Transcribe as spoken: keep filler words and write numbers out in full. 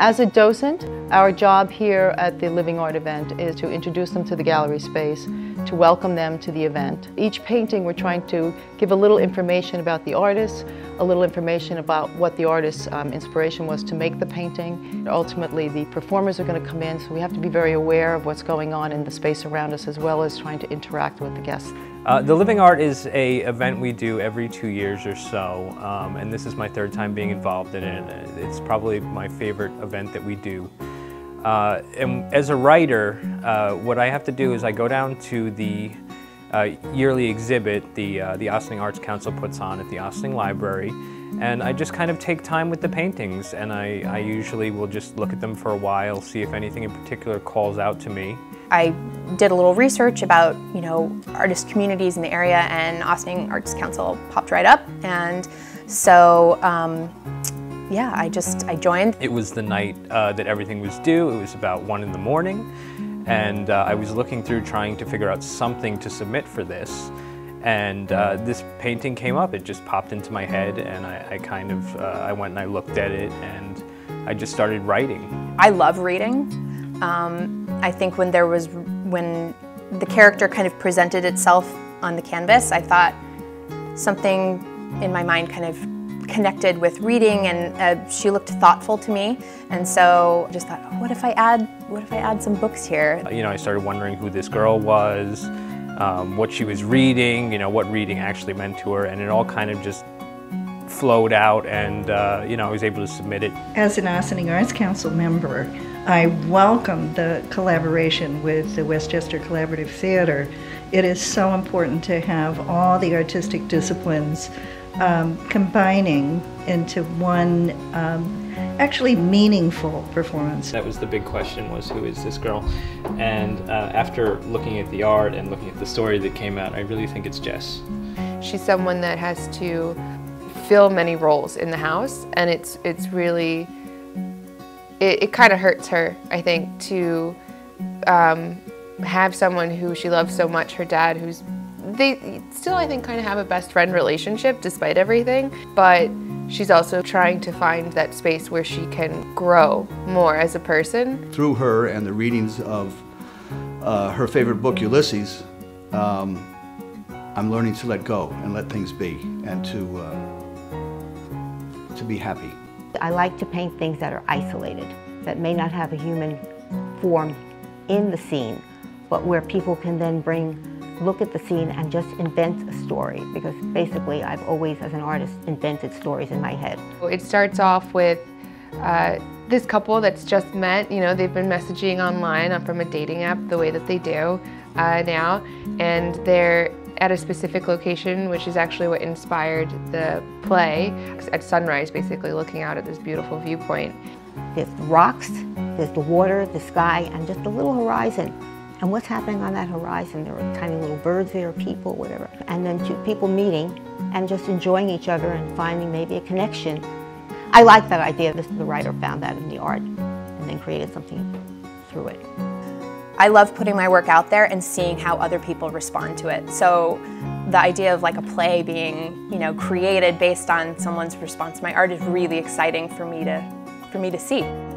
As a docent, our job here at the Living Art event is to introduce them to the gallery space, to welcome them to the event. Each painting we're trying to give a little information about the artist, a little information about what the artist's um, inspiration was to make the painting. And ultimately the performers are going to come in, so we have to be very aware of what's going on in the space around us as well as trying to interact with the guests. Uh, the Living Art is an event we do every two years or so, um, and this is my third time being involved in it. It's probably my favorite event that we do. Uh, and as a writer, uh, what I have to do is I go down to the uh, yearly exhibit the, uh, the Ossining Arts Council puts on at the Ossining Library, and I just kind of take time with the paintings, and I, I usually will just look at them for a while, see if anything in particular calls out to me. I did a little research about, you know, artist communities in the area, and Ossining Arts Council popped right up, and so um, yeah, I just, I joined. It was the night uh, that everything was due. It was about one in the morning, and uh, I was looking through trying to figure out something to submit for this, and uh, this painting came up. It just popped into my head, and I, I kind of, uh, I went and I looked at it, and I just started writing. I love reading. Um, I think when there was, when the character kind of presented itself on the canvas, I thought something in my mind kind of connected with reading, and uh, she looked thoughtful to me, and so I just thought, oh, what if I add, what if I add some books here? You know, I started wondering who this girl was, um, what she was reading, you know, what reading actually meant to her, and it all kind of just flowed out, and uh, you know, I was able to submit it. As an Ossining Arts Council member, I welcome the collaboration with the Westchester Collaborative Theater. It is so important to have all the artistic disciplines um, combining into one um, actually meaningful performance. That was the big question, was who is this girl? And uh, after looking at the art and looking at the story that came out, I really think it's Jess. She's someone that has to fill many roles in the house, and it's, it's really It, it kind of hurts her, I think, to um, have someone who she loves so much, her dad, who's, they still, I think, kind of have a best friend relationship despite everything, but she's also trying to find that space where she can grow more as a person. Through her and the readings of uh, her favorite book, Ulysses, um, I'm learning to let go and let things be, and to, uh, to be happy. I like to paint things that are isolated, that may not have a human form in the scene, but where people can then bring, look at the scene and just invent a story, because basically I've always, as an artist, invented stories in my head. It starts off with uh, this couple that's just met. You know, they've been messaging online from a dating app the way that they do uh, now, and they're at a specific location, which is actually what inspired the play. At sunrise, basically looking out at this beautiful viewpoint. There's the rocks, there's the water, the sky, and just a little horizon. And what's happening on that horizon? There are tiny little birds there, people, whatever. And then two people meeting and just enjoying each other and finding maybe a connection. I like that idea. This, the writer found that in the art and then created something through it. I love putting my work out there and seeing how other people respond to it. So the idea of like a play being, you know, created based on someone's response to my art is really exciting for me to, for me to see.